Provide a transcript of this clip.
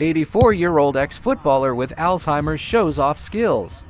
84-year-old ex-footballer with Alzheimer's shows off skills.